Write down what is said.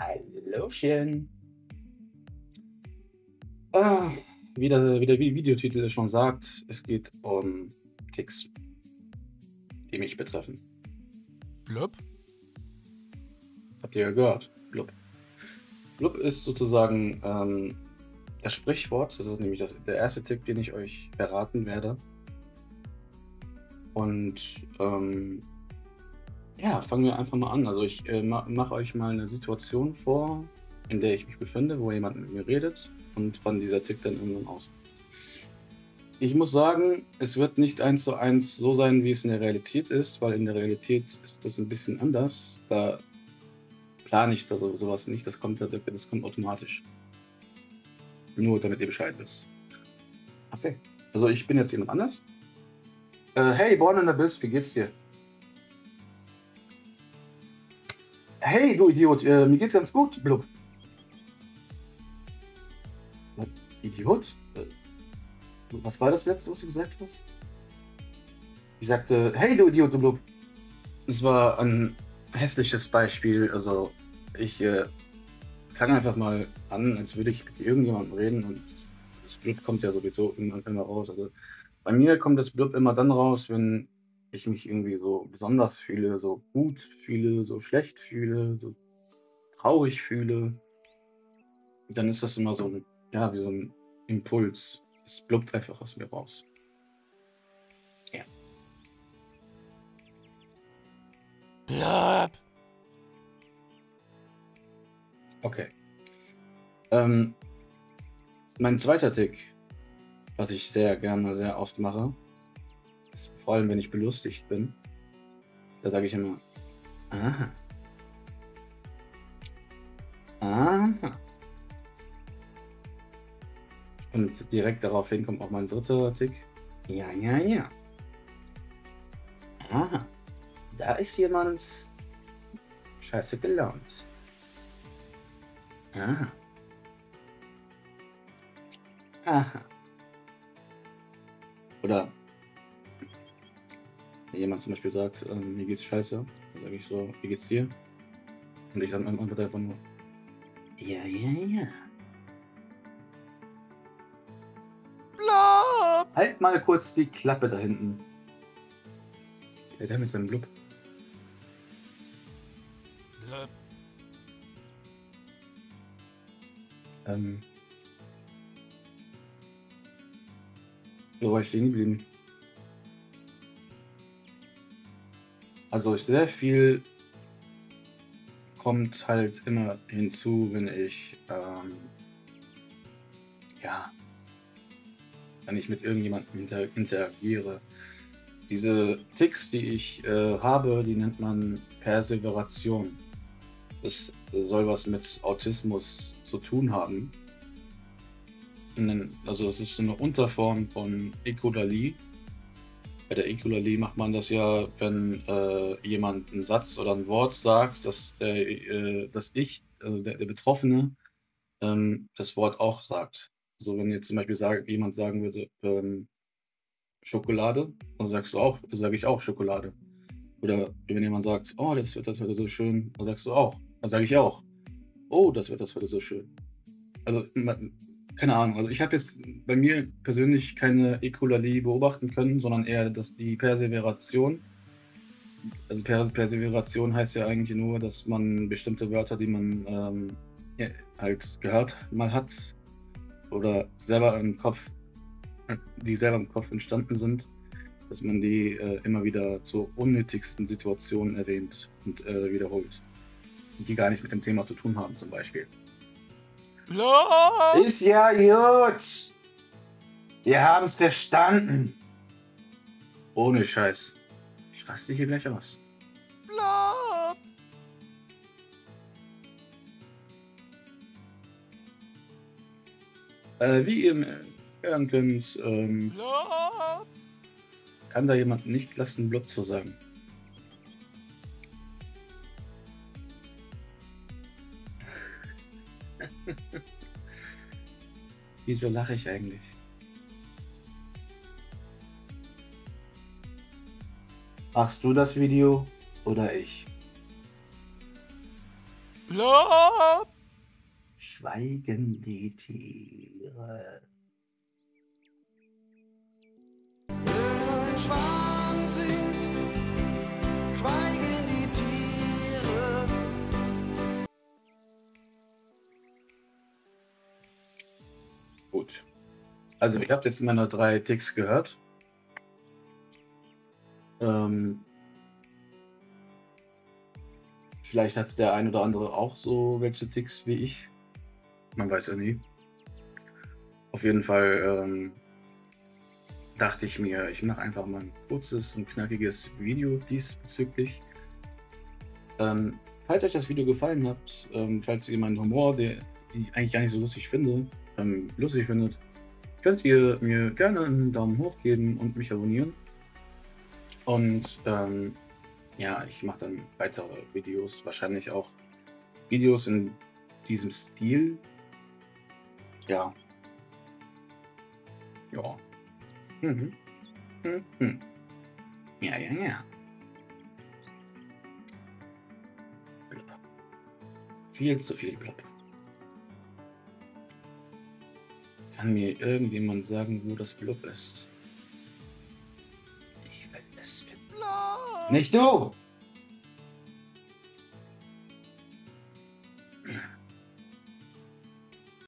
Hallöchen. Wie der Videotitel schon sagt, es geht um Ticks, die mich betreffen. Blub? Habt ihr gehört? Blub. Blub ist sozusagen das Sprichwort. Das ist nämlich der erste Tick, den ich euch verraten werde. Und ja, fangen wir einfach mal an. Also ich mache euch mal eine Situation vor, in der ich mich befinde, wo jemand mit mir redet und wann dieser Tick dann irgendwann ausbricht. Ich muss sagen, es wird nicht 1:1 so sein, wie es in der Realität ist, weil in der Realität ist das ein bisschen anders. Da plane ich sowas nicht, das kommt automatisch. Nur damit ihr Bescheid wisst. Okay, also ich bin jetzt jemand anders. Hey, Born in the Abyss, wie geht's dir? Hey, du Idiot, mir geht's ganz gut, Blub. Idiot? Was war das letzte, was du gesagt hast? Ich sagte, hey, du Idiot, du Blub. Es war ein hässliches Beispiel, also ich fange einfach mal an, als würde ich mit irgendjemandem reden und das Blub kommt ja sowieso immer raus. Also bei mir kommt das Blub immer dann raus, wenn ich mich irgendwie so besonders fühle, so gut fühle, so schlecht fühle, so traurig fühle, dann ist das immer so ein, ja, wie so ein Impuls. Es blubbt einfach aus mir raus. Ja. Blub! Okay. Mein zweiter Tick, was ich sehr gerne, sehr oft mache, ist, vor allem wenn ich belustigt bin, da sage ich immer, aha. Aha. Und direkt daraufhin kommt auch mein dritter Tick. Ja, ja, ja. Aha. Da ist jemand scheiße gelaunt. Aha. Aha. Oder jemand zum Beispiel sagt, mir geht's scheiße, dann sage ich so, wie geht's dir? Und ich sage meinem Antwort einfach nur, ja, ja, ja. Blub! Halt mal kurz die Klappe da hinten. Der mit seinem Blub. Blub. Wo war ich stehen geblieben? Also sehr viel kommt halt immer hinzu, wenn ich ja, wenn ich mit irgendjemandem interagiere. Diese Ticks, die ich habe, die nennt man Perseveration. Das soll was mit Autismus zu tun haben. Also das ist so eine Unterform von Echolalie. Bei der Echolalie macht man das ja, wenn jemand einen Satz oder ein Wort sagt, dass ich, also der Betroffene, das Wort auch sagt. Also wenn jetzt zum Beispiel jemand sagen würde, Schokolade, dann sage ich auch Schokolade. Oder wenn jemand sagt, oh, das Wetter ist heute so schön, dann sagst du auch, dann sage ich auch, oh, das Wetter ist heute so schön. Also keine Ahnung, also ich habe jetzt bei mir persönlich keine Echolalie beobachten können, sondern eher die Perseveration. Also Perseveration heißt ja eigentlich nur, dass man bestimmte Wörter, die man halt gehört mal hat oder selber im Kopf entstanden sind, dass man die immer wieder zur unnötigsten Situation erwähnt und wiederholt, die gar nichts mit dem Thema zu tun haben zum Beispiel. Blub! Ist ja gut. Wir haben es verstanden. Ohne Scheiß. Ich raste hier gleich aus. Blub! Wie ihr hören könnt, Blub! Kann da jemand nicht lassen, Blub zu sagen. Wieso lache ich eigentlich? Machst du das Video oder ich? Blub! Schweigen die Tiere. Wenn ein Schwan singt, schweigen die Tiere. Gut. Also, ihr habt jetzt meine 3 Ticks gehört. Vielleicht hat der ein oder andere auch so welche Ticks wie ich. Man weiß ja nie. Auf jeden Fall dachte ich mir, ich mache einfach mal ein kurzes und knackiges Video diesbezüglich. Falls euch das Video gefallen hat, falls ihr meinen Humor, den ich eigentlich gar nicht so lustig finde, lustig findet, könnt ihr mir gerne einen Daumen hoch geben und mich abonnieren. Und ja, ich mache dann weitere Videos, wahrscheinlich auch Videos in diesem Stil. Ja. Ja. Mhm. Mhm. Ja, ja, ja. Blub. Viel zu viel Blub. Kann mir irgendjemand sagen, wo das Blub ist? Ich werde es finden. Nicht du!